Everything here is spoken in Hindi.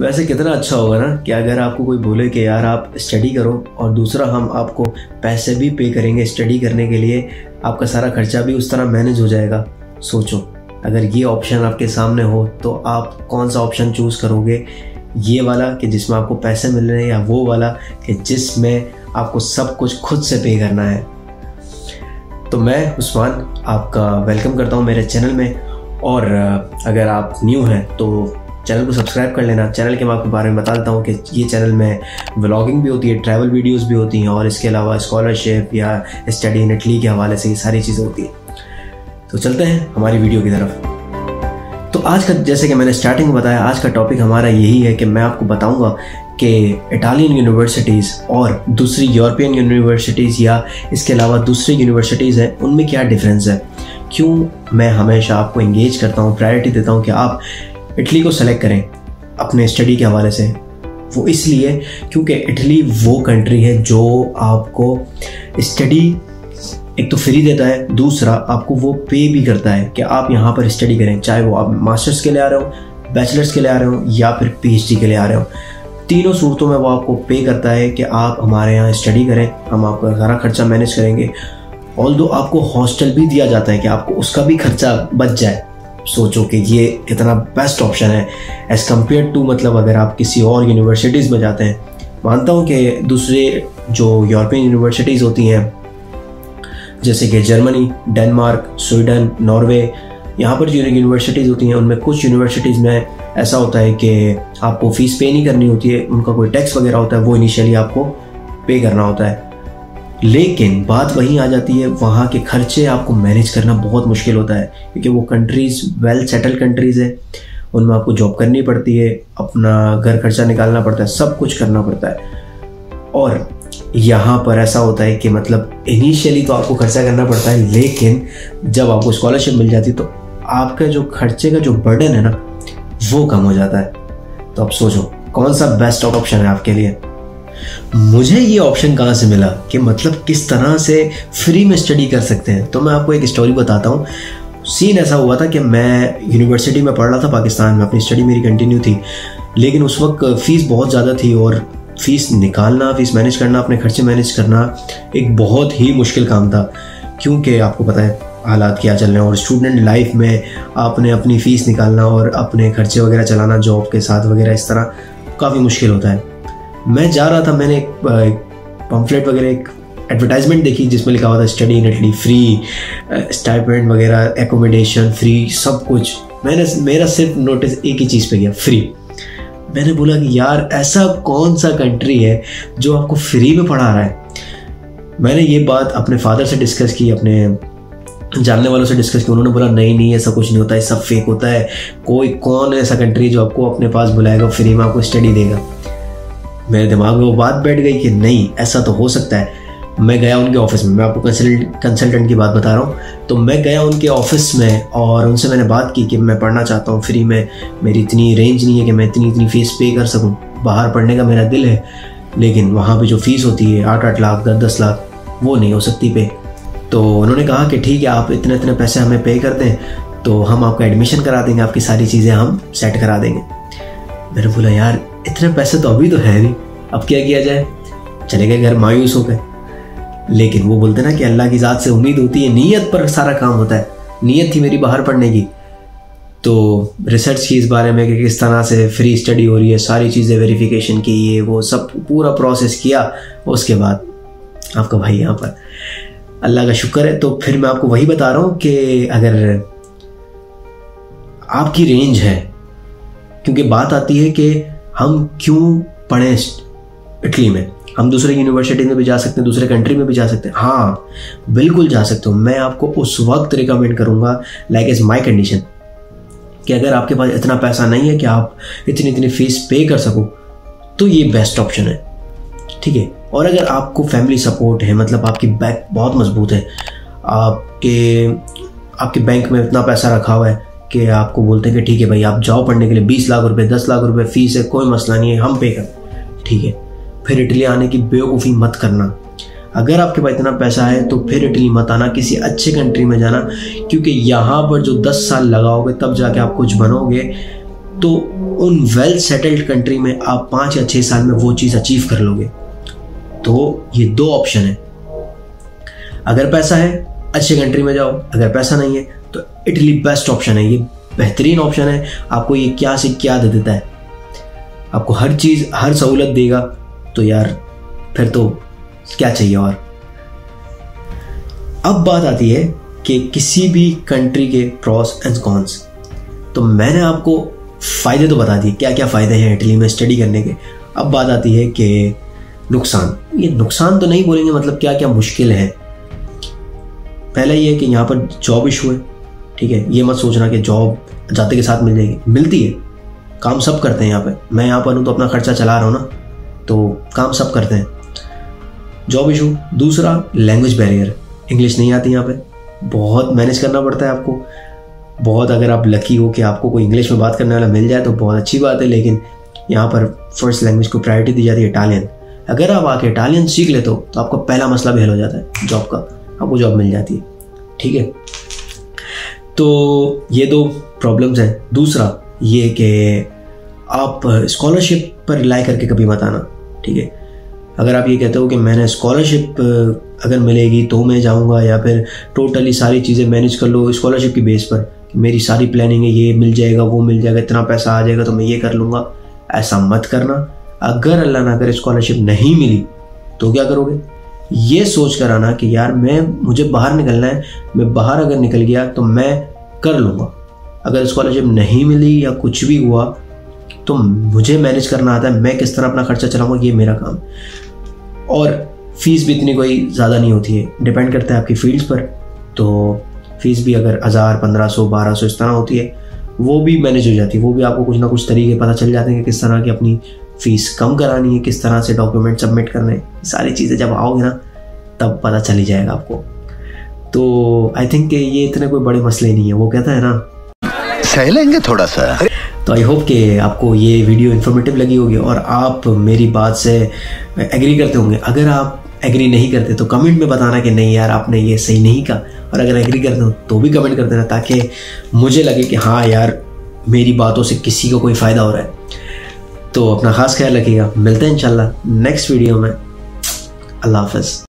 वैसे कितना अच्छा होगा ना कि अगर आपको कोई बोले कि यार आप स्टडी करो और दूसरा हम आपको पैसे भी पे करेंगे स्टडी करने के लिए, आपका सारा खर्चा भी उस तरह मैनेज हो जाएगा। सोचो अगर ये ऑप्शन आपके सामने हो तो आप कौन सा ऑप्शन चूज़ करोगे, ये वाला कि जिसमें आपको पैसे मिल रहे हैं, या वो वाला कि जिसमें आपको सब कुछ खुद से पे करना है। तो मैं उस्मान आपका वेलकम करता हूँ मेरे चैनल में, और अगर आप न्यू हैं तो चैनल को सब्सक्राइब कर लेना। चैनल के मैं आपके बारे में बता देता हूँ कि ये चैनल में व्लॉगिंग भी होती है, ट्रैवल वीडियोस भी होती हैं, और इसके अलावा स्कॉलरशिप या स्टडी इन इटली के हवाले से ये सारी चीज़ें होती हैं। तो चलते हैं हमारी वीडियो की तरफ। तो आज का, जैसे कि मैंने स्टार्टिंग में बताया, आज का टॉपिक हमारा यही है कि मैं आपको बताऊँगा कि इटालियन यूनिवर्सिटीज़ और दूसरी यूरोपियन यूनिवर्सिटीज़ या इसके अलावा दूसरी यूनिवर्सिटीज़ हैं, उनमें क्या डिफरेंस है। क्यों मैं हमेशा आपको इंगेज करता हूँ, प्रायोरिटी देता हूँ कि आप इटली को सेलेक्ट करें अपने स्टडी के हवाले से, वो इसलिए क्योंकि इटली वो कंट्री है जो आपको स्टडी एक तो फ्री देता है, दूसरा आपको वो पे भी करता है कि आप यहाँ पर स्टडी करें, चाहे वो आप मास्टर्स के लिए आ रहे हो, बैचलर्स के लिए आ रहे हो, या फिर पीएचडी के लिए आ रहे हो, तीनों सूरतों में वो आपको पे करता है कि आप हमारे यहाँ स्टडी करें, हम आपका सारा खर्चा मैनेज करेंगे। ऑल्दो आपको हॉस्टल भी दिया जाता है कि आपको उसका भी खर्चा बच जाए। सोचो कि ये कितना बेस्ट ऑप्शन है एज़ कम्पेयर टू, मतलब अगर आप किसी और यूनिवर्सिटीज़ में जाते हैं। मानता हूँ कि दूसरे जो यूरोपियन यूनिवर्सिटीज़ होती हैं जैसे कि जर्मनी, डेनमार्क, स्वीडन, नॉर्वे, यहाँ पर जो यूनिवर्सिटीज़ होती हैं उनमें कुछ यूनिवर्सिटीज़ में ऐसा होता है कि आपको फ़ीस पे नहीं करनी होती है, उनका कोई टैक्स वगैरह होता है वो इनिशियली आपको पे करना होता है। लेकिन बात वहीं आ जाती है, वहाँ के खर्चे आपको मैनेज करना बहुत मुश्किल होता है क्योंकि वो कंट्रीज़ वेल सेटल कंट्रीज़ है, उनमें आपको जॉब करनी पड़ती है, अपना घर खर्चा निकालना पड़ता है, सब कुछ करना पड़ता है। और यहाँ पर ऐसा होता है कि मतलब इनिशियली तो आपको खर्चा करना पड़ता है, लेकिन जब आपको स्कॉलरशिप मिल जाती है तो आपका जो खर्चे का जो बर्डन है ना वो कम हो जाता है। तो आप सोचो कौन सा बेस्ट ऑप्शन है आपके लिए। मुझे ये ऑप्शन कहाँ से मिला कि मतलब किस तरह से फ्री में स्टडी कर सकते हैं। तो मैं आपको एक स्टोरी बताता हूँ। सीन ऐसा हुआ था कि मैं यूनिवर्सिटी में पढ़ रहा था पाकिस्तान में, अपनी स्टडी मेरी कंटिन्यू थी, लेकिन उस वक्त फ़ीस बहुत ज़्यादा थी, और फ़ीस निकालना, फ़ीस मैनेज करना, अपने खर्चे मैनेज करना एक बहुत ही मुश्किल काम था, क्योंकि आपको पता है हालात क्या चल रहे हैं, और स्टूडेंट लाइफ में आपने अपनी फ़ीस निकालना और अपने खर्चे वगैरह चलाना जॉब के साथ वगैरह, इस तरह काफ़ी मुश्किल होता है। मैं जा रहा था, मैंने एक पम्फलेट वगैरह, एक एडवर्टाइजमेंट देखी जिसमें लिखा हुआ था study in Italy, free stipend वगैरह, एकोमोडेशन फ्री, सब कुछ। मैंने, मेरा सिर्फ नोटिस एक ही चीज़ पे गया, फ्री। मैंने बोला कि यार ऐसा कौन सा कंट्री है जो आपको फ्री में पढ़ा रहा है। मैंने ये बात अपने फादर से डिस्कस की, अपने जानने वालों से डिस्कस किया, उन्होंने बोला नहीं ऐसा कुछ नहीं होता है, सब फेक होता है, कोई कौन ऐसा कंट्री जो आपको अपने पास बुलाएगा, फ्री में आपको स्टडी देगा। मेरे दिमाग में वो बात बैठ गई कि नहीं ऐसा तो हो सकता है। मैं गया उनके ऑफिस में, मैं आपको कंसल्टेंट की बात बता रहा हूँ। तो मैं गया उनके ऑफिस में और उनसे मैंने बात की कि मैं पढ़ना चाहता हूँ फ्री में, मेरी इतनी रेंज नहीं है कि मैं इतनी फ़ीस पे कर सकूँ, बाहर पढ़ने का मेरा दिल है, लेकिन वहाँ पे जो फ़ीस होती है 8-8 लाख, 10-10 लाख, वो नहीं हो सकती पे। तो उन्होंने कहा कि ठीक है, आप इतने पैसे हमें पे कर दें तो हम आपका एडमिशन करा देंगे, आपकी सारी चीज़ें हम सेट करा देंगे। मैंने बोला यार इतने पैसे तो अभी तो है नहीं, अब क्या किया जाए। चले गए घर, मायूस हो गए। लेकिन वो बोलते ना कि अल्लाह की ज़ात से उम्मीद होती है, नीयत पर सारा काम होता है। नीयत थी मेरी बाहर पढ़ने की, तो रिसर्च की इस बारे में कि किस तरह से फ्री स्टडी हो रही है, सारी चीज़ें वेरिफिकेशन की, ये वो सब पूरा प्रोसेस किया। उसके बाद आपका भाई यहाँ पर, अल्लाह का शुक्र है। तो फिर मैं आपको वही बता रहा हूँ कि अगर आपकी रेंज है, क्योंकि बात आती है कि हम क्यों पढ़ें इटली में, हम दूसरे यूनिवर्सिटी में भी जा सकते हैं, दूसरे कंट्री में भी जा सकते हैं। हाँ बिल्कुल जा सकते हो। मैं आपको उस वक्त रिकमेंड करूँगा, लाइक इज़ माई कंडीशन, कि अगर आपके पास इतना पैसा नहीं है कि आप इतनी फ़ीस पे कर सको तो ये बेस्ट ऑप्शन है, ठीक है। और अगर आपको फैमिली सपोर्ट है, मतलब आपकी बैक बहुत मजबूत है, आपके बैंक में इतना पैसा रखा हुआ है कि आपको बोलते हैं कि ठीक है भाई आप जाओ पढ़ने के लिए, 20 लाख रुपए, 10 लाख रुपए फ़ीस है, कोई मसला नहीं है, हम पे कर, ठीक है। फिर इटली आने की बेवकूफ़ी मत करना। अगर आपके पास इतना पैसा है तो फिर इटली मत आना, किसी अच्छे कंट्री में जाना, क्योंकि यहाँ पर जो 10 साल लगाओगे तब जाके आप कुछ बनोगे। तो उन वेल सेटल्ड कंट्री में आप 5 या 6 साल में वो चीज़ अचीव कर लोगे। तो ये 2 ऑप्शन है, अगर पैसा है अच्छे कंट्री में जाओ, अगर पैसा नहीं है तो इटली बेस्ट ऑप्शन है। ये बेहतरीन ऑप्शन है, आपको ये क्या से क्या दे देता है, आपको हर चीज़ हर सहूलत देगा। तो यार फिर तो क्या चाहिए। और अब बात आती है कि किसी भी कंट्री के प्रॉस एंड कॉन्स। तो मैंने आपको फ़ायदे तो बता दिए, क्या क्या फ़ायदे हैं इटली में स्टडी करने के। अब बात आती है कि नुकसान। ये नुकसान तो नहीं बोलेंगे, मतलब क्या क्या मुश्किल है। पहला ये है कि यहाँ पर जॉब इशू है, ठीक है। ये मत सोचना कि जॉब जाते के साथ मिल जाएगी, मिलती है। काम सब करते हैं यहाँ पे। मैं यहाँ पर हूँ तो अपना खर्चा चला रहा हूँ ना, तो काम सब करते हैं। Job issue. दूसरा लैंग्वेज बैरियर, इंग्लिश नहीं आती यहाँ पे, बहुत मैनेज करना पड़ता है आपको। बहुत अगर आप लकी हो कि आपको कोई इंग्लिश में बात करने वाला मिल जाए तो बहुत अच्छी बात है, लेकिन यहाँ पर फर्स्ट लैंग्वेज को प्रायोरिटी दी जाती है इटालियन। अगर आप आके इटालियन सीख लेते हो तो आपका पहला मसला भी हल हो जाता है जॉब का, आपको जॉब मिल जाती है, ठीक है। तो ये 2 प्रॉब्लम्स हैं। दूसरा ये कि आप स्कॉलरशिप पर रिलाई करके कभी मत आना, ठीक है। अगर आप ये कहते हो कि मैंने स्कॉलरशिप अगर मिलेगी तो मैं जाऊंगा, या फिर टोटली सारी चीज़ें मैनेज कर लो स्कॉलरशिप की बेस पर कि मेरी सारी प्लानिंग है, ये मिल जाएगा वो मिल जाएगा, इतना पैसा आ जाएगा तो मैं ये कर लूँगा, ऐसा मत करना। अगर अल्लाह ना करे स्कॉलरशिप नहीं मिली तो क्या करोगे, ये सोच कर आना कि यार मुझे बाहर निकलना है, मैं बाहर अगर निकल गया तो मैं कर लूँगा। अगर स्कॉलरशिप नहीं मिली या कुछ भी हुआ तो मुझे मैनेज करना आता है, मैं किस तरह अपना खर्चा चलाऊँगा, ये मेरा काम। और फीस भी इतनी कोई ज़्यादा नहीं होती है, डिपेंड करता है आपकी फील्ड्स पर। तो फीस भी अगर 1000, 1500, 1200 इस तरह होती है, वो भी मैनेज हो जाती है। वो भी आपको कुछ ना कुछ तरीके पता चल जाते हैं कि किस तरह की अपनी फ़ीस कम करानी है, किस तरह से डॉक्यूमेंट सबमिट करने हैं, सारी चीज़ें जब आओगे ना तब पता चल ही जाएगा आपको। तो आई थिंक ये इतने कोई बड़े मसले नहीं है, वो कहता है ना सह लेंगे थोड़ा सा। तो आई होप कि आपको ये वीडियो इन्फॉर्मेटिव लगी होगी और आप मेरी बात से एग्री करते होंगे। अगर आप एग्री नहीं करते तो कमेंट में बताना कि नहीं यार आपने ये सही नहीं कहा, और अगर एग्री करते हो तो भी कमेंट कर देना, ताकि मुझे लगे कि हाँ यार मेरी बातों से किसी को कोई फ़ायदा हो रहा है। तो अपना ख़ास ख्याल रखिएगा, मिलते हैं इंशाल्लाह नेक्स्ट वीडियो में। अल्लाह हाफ़िज़।